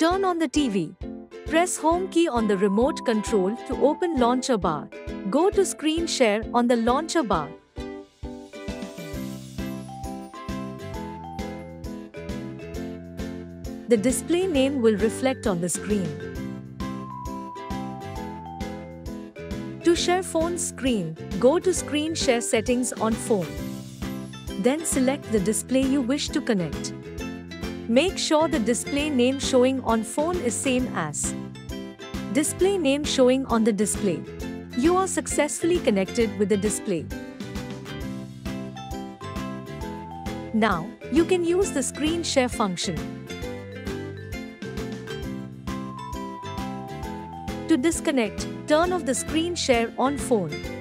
Turn on the TV. Press home key on the remote control to open launcher bar. Go to screen share on the launcher bar. The display name will reflect on the screen. To share phone screen, go to screen share settings on phone. Then select the display you wish to connect. Make sure the display name showing on phone is same as display name showing on the display. You are successfully connected with the display. Now, you can use the screen share function. To disconnect, turn off the screen share on phone.